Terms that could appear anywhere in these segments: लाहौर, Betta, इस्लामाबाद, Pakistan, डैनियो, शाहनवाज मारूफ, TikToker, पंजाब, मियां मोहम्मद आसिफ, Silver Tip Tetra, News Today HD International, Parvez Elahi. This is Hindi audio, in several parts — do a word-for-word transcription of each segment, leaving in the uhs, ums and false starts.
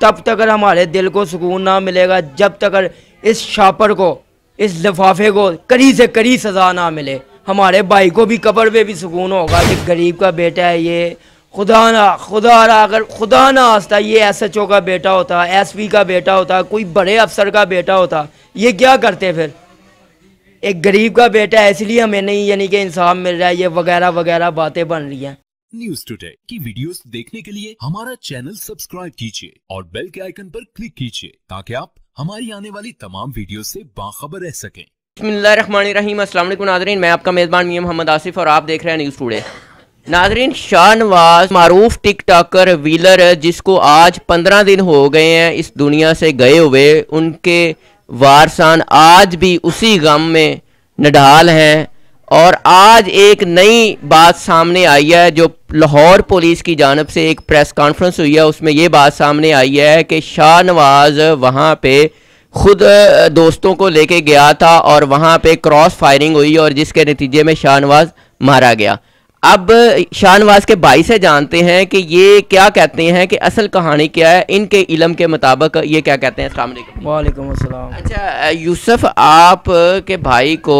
तब तक हमारे दिल को सुकून ना मिलेगा जब तक इस छापर को, इस लिफाफे को कड़ी से कड़ी सज़ा ना मिले। हमारे भाई को भी कब्र पे भी सुकून होगा कि गरीब का बेटा है ये। खुदा ना खुदा ना अगर खुदा ना आस्ता ये एस एच ओ का बेटा होता, एस पी का बेटा होता, कोई बड़े अफसर का बेटा होता, ये क्या करते फिर? एक गरीब का बेटा है इसलिए हमें नहीं यानी कि इंसाफ मिल रहा है, ये वगैरह वगैरह बातें बन रही हैं। न्यूज टुडे की वीडियोस देखने के लिए हमारा चैनल सब्सक्राइब कीजिए और बेल के आइकन पर क्लिक कीजिए ताकि आप हमारी आने वाली तमाम वीडियो से बाखबर रह सकें। बिस्मिल्लाहिर्रहमानिर्रहीम। अस्सलाम वालेकुम नाज़रीन, मैं आपका मेज़बान मियां मोहम्मद आसिफ और आप देख रहे हैं न्यूज़ टुडे। नाज़रीन, शाहनवाज मारूफ टिकटॉकर रिवीलर जिसको आज पंद्रह दिन हो गए हैं इस दुनिया से गए हुए, उनके वारसान आज भी उसी गम में निढाल हैं और आज एक नई बात सामने आई है जो लाहौर पुलिस की जानब से एक प्रेस कॉन्फ्रेंस हुई है उसमें ये बात सामने आई है कि शाहनवाज वहाँ पे खुद दोस्तों को लेके गया था और वहाँ पे क्रॉस फायरिंग हुई और जिसके नतीजे में शाहनवाज मारा गया। अब शाहनवाज के भाई से जानते हैं कि ये क्या कहते हैं कि असल कहानी क्या है, इनके इलम के मुताबिक ये क्या कहते हैं। अस्सलाम वालेकुम। वालेकुम अस्सलाम। अच्छा यूसुफ, आप के भाई को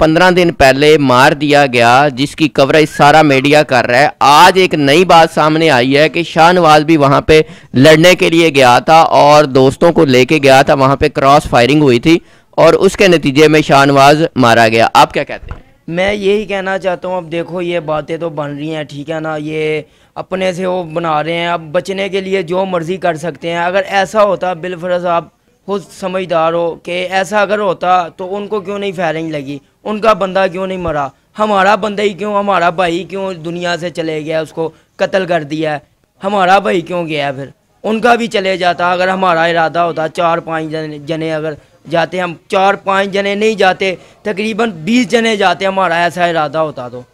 पंद्रह दिन पहले मार दिया गया जिसकी कवरेज सारा मीडिया कर रहा है। आज एक नई बात सामने आई है कि शाहनवाज भी वहाँ पे लड़ने के लिए गया था और दोस्तों को लेके गया था, वहाँ पे क्रॉस फायरिंग हुई थी और उसके नतीजे में शाहनवाज मारा गया। आप क्या कहते हैं? मैं यही कहना चाहता हूँ, अब देखो ये बातें तो बन रही हैं, ठीक है ना, ये अपने से वो बना रहे हैं, अब बचने के लिए जो मर्ज़ी कर सकते हैं। अगर ऐसा होता, बिलफर्ज़ आप खुद समझदार हो कि ऐसा अगर होता तो उनको क्यों नहीं फायरिंग लगी, उनका बंदा क्यों नहीं मरा, हमारा बंदा ही क्यों, हमारा भाई क्यों दुनिया से चले गया, उसको कत्ल कर दिया, हमारा भाई क्यों गया? फिर उनका भी चले जाता अगर हमारा इरादा होता। चार पाँच जने, जने अगर जाते, हम चार पाँच जने नहीं जाते, तकरीबन बीस जने जाते हमारा ऐसा इरादा होता। तो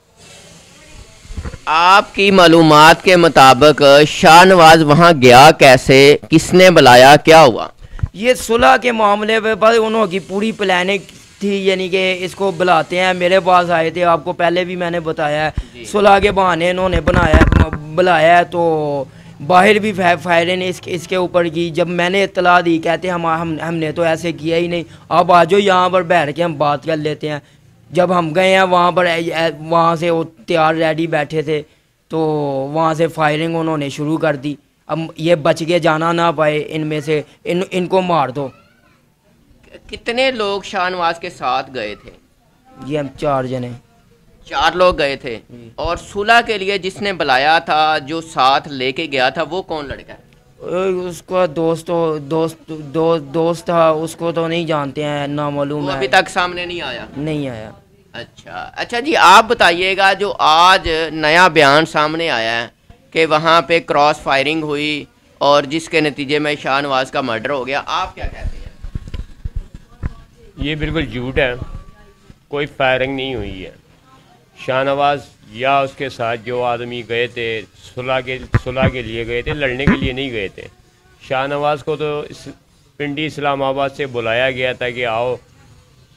आपकी मालूमात के मुताबिक शाहनवाज वहाँ गया कैसे, किसने बुलाया, क्या हुआ? ये सुलह के मामले पे पर उन्होंने पूरी प्लानिंग थी, यानी कि इसको बुलाते हैं, मेरे पास आए थे, आपको पहले भी मैंने बताया है, सुलह के बहाने इन्होंने बनाया बुलाया तो बाहर भी फायरिंग इस, इसके ऊपर की। जब मैंने इतला दी कहते हम, हम हमने तो ऐसे किया ही नहीं, आप आ जाओ यहाँ पर बैठ के हम बात कर लेते हैं। जब हम गए हैं वहाँ पर, वहाँ से वो तैयार रेडी बैठे थे तो वहाँ से फायरिंग उन्होंने शुरू कर दी। अब ये बच के जाना ना पाए, इनमें से इन इनको मार दो। कितने लोग शाहनवाज के साथ गए थे? ये हम चार जने चार लोग गए थे। और सुलह के लिए जिसने बुलाया था, जो साथ लेके गया था, वो कौन लड़का है? उसका दोस्त दोस्त दो, दोस्त था, उसको तो नहीं जानते हैं, नामालूम है, अभी तक सामने नहीं आया। नहीं आया। अच्छा अच्छा जी, आप बताइएगा जो आज नया बयान सामने आया है कि वहाँ पे क्रॉस फायरिंग हुई और जिसके नतीजे में शाहनवाज का मर्डर हो गया, आप क्या कहते हैं? ये बिल्कुल झूठ है, कोई फायरिंग नहीं हुई है। शाहनवाज या उसके साथ जो आदमी गए थे सुलह के सुलह के लिए गए थे, लड़ने के लिए नहीं गए थे। शाहनवाज को तो इस पिंडी इस्लामाबाद से बुलाया गया था कि आओ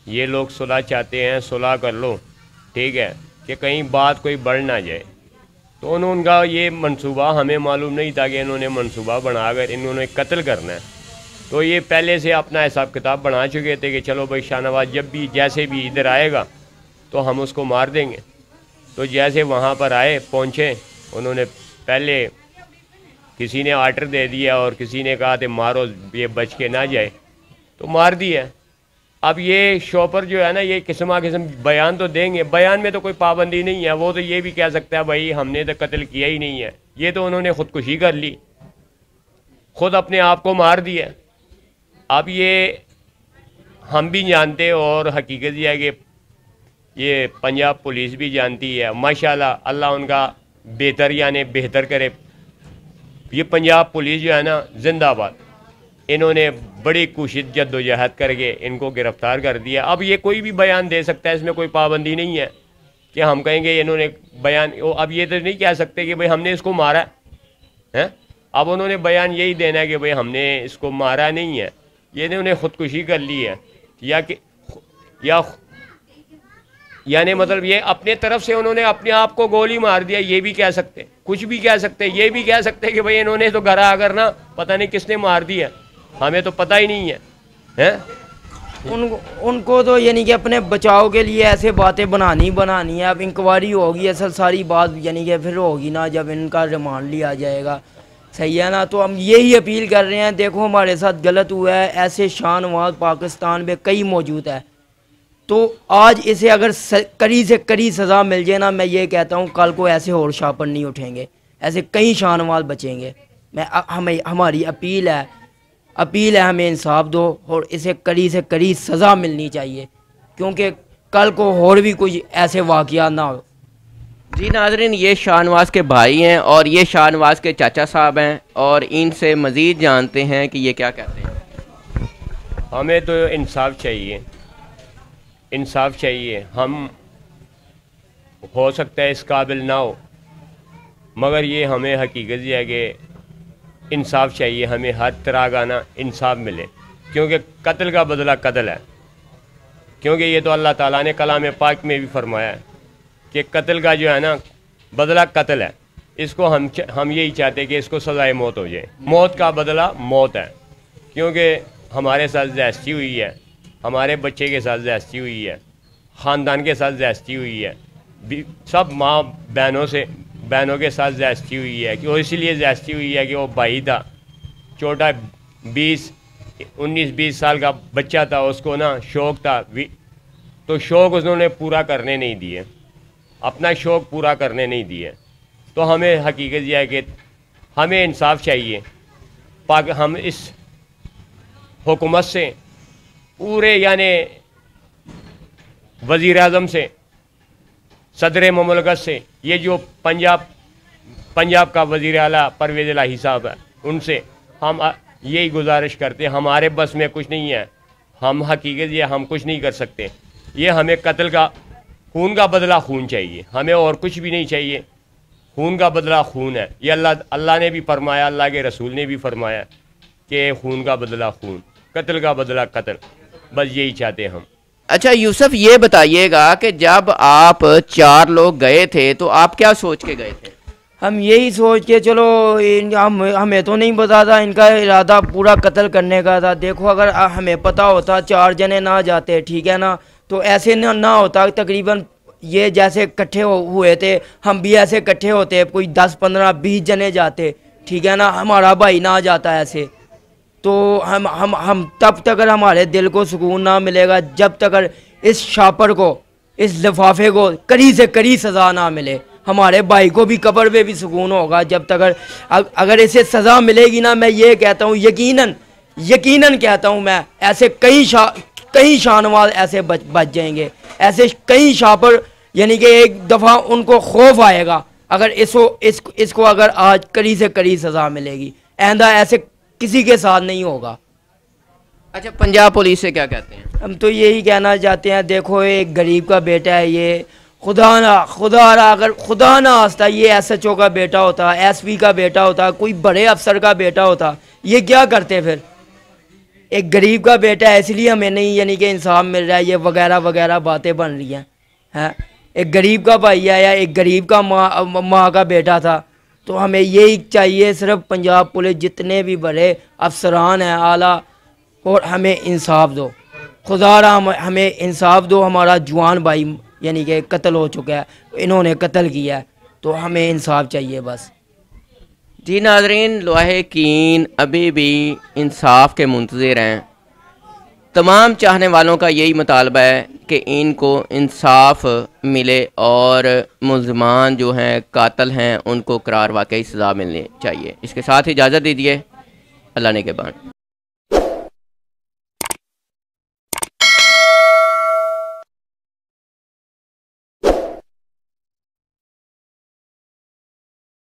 ये लोग सुलह चाहते हैं, सुलह कर लो, ठीक है, कि कहीं बात कोई बढ़ ना जाए। तो उन्होंने उनका ये मंसूबा हमें मालूम नहीं था कि इन्होंने मंसूबा बनाकर इन्होंने कत्ल करना है। तो ये पहले से अपना हिसाब किताब बना चुके थे कि चलो भाई शाहनवाज जब भी जैसे भी इधर आएगा तो हम उसको मार देंगे। तो जैसे वहाँ पर आए पहुँचे, उन्होंने पहले किसी ने आर्डर दे दिया और किसी ने कहा थे मारो ये बच के ना जाए, तो मार दिया। अब ये शॉपर जो है ना, ये किस्मा किस्म बयान तो देंगे, बयान में तो कोई पाबंदी नहीं है। वो तो ये भी कह सकता है भाई हमने तो कत्ल किया ही नहीं है, ये तो उन्होंने ख़ुदकुशी कर ली, खुद अपने आप को मार दिया। अब ये हम भी जानते और हकीकत यह है कि ये पंजाब पुलिस भी जानती है, माशाल्लाह अल्लाह उनका बेहतर यानी बेहतर करे। ये पंजाब पुलिस जो है ना, जिंदाबाद, इन्होंने बड़ी कोशिश जद्दोजहद करके इनको गिरफ़्तार कर दिया। अब ये कोई भी बयान दे सकता है, इसमें कोई पाबंदी नहीं है कि हम कहेंगे इन्होंने बयान, अब ये तो नहीं कह सकते कि भाई हमने इसको मारा है। अब उन्होंने बयान यही देना है कि भाई हमने इसको मारा नहीं है, ये इन्होंने ख़ुदकुशी कर ली है या कि या यानी मतलब ये अपने तरफ से उन्होंने अपने आप को गोली मार दिया, ये भी कह सकते हैं, कुछ भी कह सकते हैं, ये भी कह सकते हैं कि भाई इन्होंने तो गरा अगर ना पता नहीं किसने मार दिया, हमें तो पता ही नहीं है, हैं? उनको उनको तो यानी कि अपने बचाव के लिए ऐसे बातें बनानी बनानी है। अब इंक्वायरी होगी असल सारी बात यानी कि फिर होगी ना जब इनका रिमांड लिया जाएगा, सही है ना। तो हम यही अपील कर रहे हैं, देखो हमारे साथ गलत हुआ है, ऐसे शानवाद पाकिस्तान में कई मौजूद है, तो आज इसे अगर कड़ी से कड़ी सज़ा मिल जाए ना, मैं ये कहता हूँ कल को ऐसे और शापर नहीं उठेंगे, ऐसे कई शानवाद बचेंगे। मैं हमें हमारी अपील है अपील है हमें इंसाफ दो और इसे कड़ी से कड़ी सज़ा मिलनी चाहिए, क्योंकि कल को और भी कुछ ऐसे वाक़या ना हो। जी नाजरीन, ये शानवाज के भाई हैं और ये शानवाज के चाचा साहब हैं, और इनसे मज़ीद जानते हैं कि ये क्या कहते हैं। हमें तो इंसाफ चाहिए, इंसाफ चाहिए। हम हो सकता है इस काबिल ना हो, मगर ये हमें हकीकत यह है कि इंसाफ चाहिए, हमें हर तरह का ना इंसाफ मिले, क्योंकि कत्ल का बदला कत्ल है। क्योंकि ये तो अल्लाह ताला ने कलाम पाक में भी फरमाया है कि कत्ल का जो है ना बदला कत्ल है, इसको हम हम यही चाहते हैं कि इसको सज़ाए मौत हो जाए। मौत का बदला मौत है, क्योंकि हमारे साथ ज्यादती हुई है, हमारे बच्चे के साथ ज्यादती हुई है, ख़ानदान के साथ ज्यादती हुई है, सब माँ बहनों से बहनों के साथ ज्यादती हुई है, कि वो इसीलिए ज्यादती हुई है कि वो भाई था, छोटा बीस उन्नीस बीस साल का बच्चा था, उसको ना शौक़ था, तो शौक़ उन्होंने पूरा करने नहीं दिए, अपना शौक़ पूरा करने नहीं दिए। तो हमें हकीकत यह है कि हमें इंसाफ चाहिए। पाक हम इस हुकूमत से, पूरे यानी वज़ीर आज़म से, सदर ममलकत से, ये जो पंजाब पंजाब का वज़ीर आला परवेज़ इलाही साहब है, उनसे हम यही गुजारिश करते हैं, हमारे बस में कुछ नहीं है, हम हकीकत ये हम कुछ नहीं कर सकते। ये हमें कत्ल का खून का बदला खून चाहिए, हमें और कुछ भी नहीं चाहिए। खून का बदला खून है, ये अल्लाह अल्लाह ने भी फरमाया, अल्लाह के रसूल ने भी फरमाया कि खून का बदला खून, कत्ल का बदला कत्ल, बस यही चाहते हैं हम। अच्छा यूसुफ, ये बताइएगा कि जब आप चार लोग गए थे तो आप क्या सोच के गए थे? हम यही सोच के, चलो हम हमें तो नहीं पता था इनका इरादा पूरा कत्ल करने का था। देखो अगर हमें पता होता चार जने ना जाते, ठीक है ना, तो ऐसे ना ना होता। तकरीबन ये जैसे इकट्ठे हुए थे, हम भी ऐसे इकट्ठे होते, कोई दस पंद्रह बीस जने जाते, ठीक है ना, हमारा भाई ना जाता ऐसे। तो हम हम हम तब तक हमारे दिल को सुकून ना मिलेगा जब तक इस शापर को, इस लिफाफे को कड़ी से कड़ी सज़ा ना मिले। हमारे भाई को भी कब्र में भी सुकून होगा जब तक, अगर इसे सज़ा मिलेगी ना, मैं ये कहता हूँ, यकीनन यकीनन कहता हूँ मैं, ऐसे कई शा कई शानवाल ऐसे बच बच जाएंगे, ऐसे कई शापर यानी कि एक दफ़ा उनको खौफ आएगा अगर इसको इसको इसको अगर आज कड़ी से कड़ी सज़ा मिलेगी, आइंदा ऐसे किसी के साथ नहीं होगा। अच्छा पंजाब पुलिस से क्या कहते हैं? हम तो यही कहना चाहते हैं, देखो एक गरीब का बेटा है ये, खुदा ना खुदा ना अगर खुदा ना आस्ता ये एस एच ओ का बेटा होता, एस पी का बेटा होता, कोई बड़े अफसर का बेटा होता, ये क्या करते फिर? एक गरीब का बेटा है इसलिए हमें नहीं यानी कि इंसाफ मिल रहा है, ये वगैरह वगैरह बातें बन रही हैं। है एक गरीब का भाई आया, एक गरीब का माँ माँ का बेटा था। तो हमें यही चाहिए, सिर्फ पंजाब पुलिस जितने भी बड़े अफसरान हैं आला, और हमें इंसाफ दो, खुदा रहा हम, हमें इंसाफ दो। हमारा जवान भाई यानी कि कत्ल हो चुका है, इन्होंने कत्ल किया है, तो हमें इंसाफ चाहिए बस। जी नाजरीन, लोहे कीन अभी भी इंसाफ के मुंतज़िर हैं। तमाम चाहने वालों का यही मुतालबा है कि इनको इंसाफ मिले और मुल्ज़मान जो हैं, कातिल हैं, उनको करार वाकई सज़ा मिलनी चाहिए। इसके साथ ही इजाज़त दीजिए, अल्लाह ने के बाद।